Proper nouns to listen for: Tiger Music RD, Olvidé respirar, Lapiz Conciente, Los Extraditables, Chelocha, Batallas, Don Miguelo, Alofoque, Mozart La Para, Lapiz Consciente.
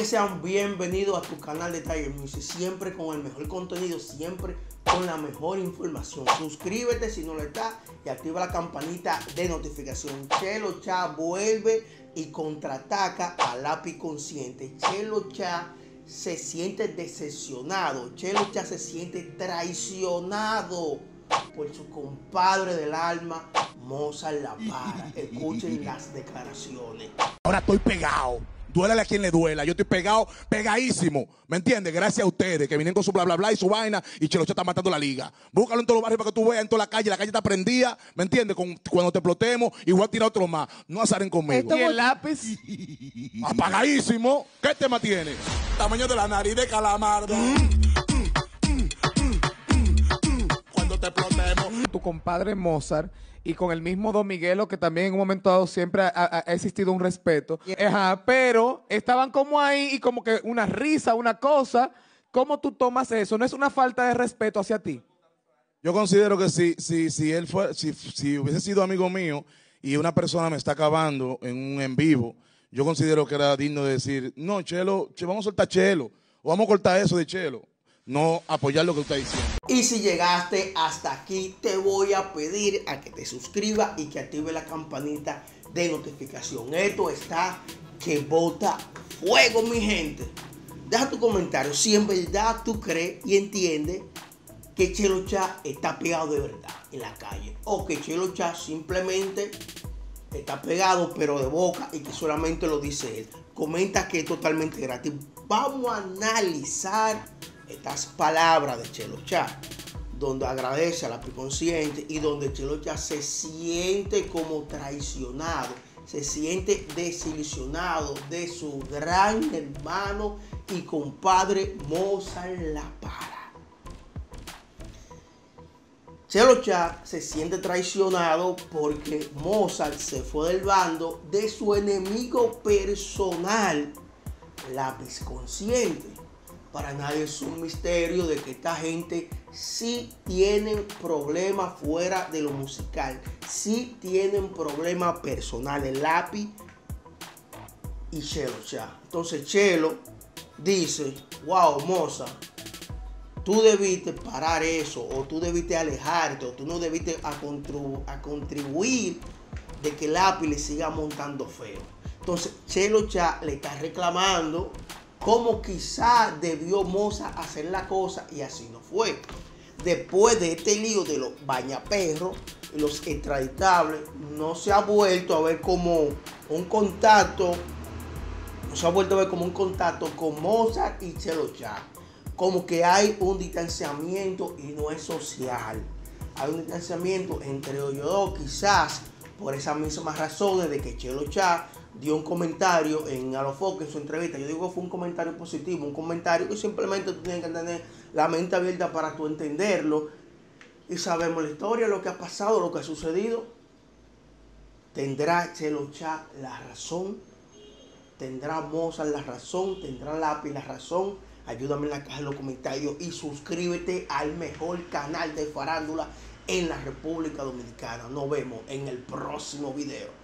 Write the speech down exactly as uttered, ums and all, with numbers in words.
que sean bienvenidos a tu canal de Tiger Music, siempre con el mejor contenido, siempre con la mejor información. Suscríbete si no lo estás y activa la campanita de notificación. Chelocha vuelve y contraataca a Lapiz Consciente. Chelocha se siente decepcionado, Chelocha se siente traicionado por su compadre del alma, Mozart La Para. Escuchen las declaraciones. Ahora estoy pegado. Duélale a quien le duela. Yo estoy pegado, pegadísimo. ¿Me entiendes? Gracias a ustedes que vienen con su bla, bla, bla y su vaina. Y Chelocha está matando la liga. Búscalo en todos los barrios para que tú veas, en toda la calle. La calle está prendida. ¿Me entiendes? Con, cuando te explotemos, igual tirar otro más. No azaren conmigo. ¿Y el lápiz? Apagadísimo. ¿Qué tema tiene? Tamaño de la nariz de calamardo. Mm, mm, mm, mm, mm, mm. Cuando te explotemos. Tu compadre Mozart. Y con el mismo Don Miguelo, que también en un momento dado siempre ha, ha, ha existido un respeto. Yeah. Ajá, pero estaban como ahí y como que una risa, una cosa. ¿Cómo tú tomas eso? ¿No es una falta de respeto hacia ti? Yo considero que si, si, si él fue, si, si hubiese sido amigo mío y una persona me está acabando en un en vivo, yo considero que era digno de decir, no, Chelo, che, vamos a soltar Chelo, o vamos a cortar eso de Chelo. No apoyar lo que usted dice. Y si llegaste hasta aquí, te voy a pedir a que te suscribas y que active la campanita de notificación. Esto está que bota fuego, mi gente. Deja tu comentario si en verdad tú crees y entiendes que Chelocha está pegado de verdad en la calle, o que Chelocha simplemente está pegado pero de boca y que solamente lo dice él. Comenta, que es totalmente gratis. Vamos a analizar estas palabras de Chelocha, donde agradece a Lapiz Consciente y donde Chelocha se siente como traicionado, se siente desilusionado de su gran hermano y compadre Mozart La Para. Chelocha se siente traicionado porque Mozart se fue del bando de su enemigo personal, Lapiz Consciente. Para nadie es un misterio de que esta gente sí tienen problemas fuera de lo musical. Sí tienen problemas personales, Lapiz y Chelocha. Entonces Chelo dice, wow, Mozart, tú debiste parar eso, o tú debiste alejarte, o tú no debiste a, contribu a contribuir de que Lapiz le siga montando feo. Entonces Chelocha le está reclamando como quizá debió Mozart hacer la cosa y así no fue. Después de este lío de los bañaperros y los extraditables, no se ha vuelto a ver como un contacto, no se ha vuelto a ver como un contacto con Mozart y Chelocha. Como que hay un distanciamiento y no es social. Hay un distanciamiento entre ellos dos, quizás por esas mismas razones de que Chelocha dio un comentario en Alofoque, en su entrevista. Yo digo que fue un comentario positivo, un comentario que simplemente tú tienes que tener la mente abierta para tú entenderlo. Y sabemos la historia, lo que ha pasado, lo que ha sucedido. ¿Tendrá Chelocha la razón? ¿Tendrá Mozart la razón? ¿Tendrá Lapiz la razón? Ayúdame en la caja de los comentarios y suscríbete al mejor canal de farándula en la República Dominicana. Nos vemos en el próximo video.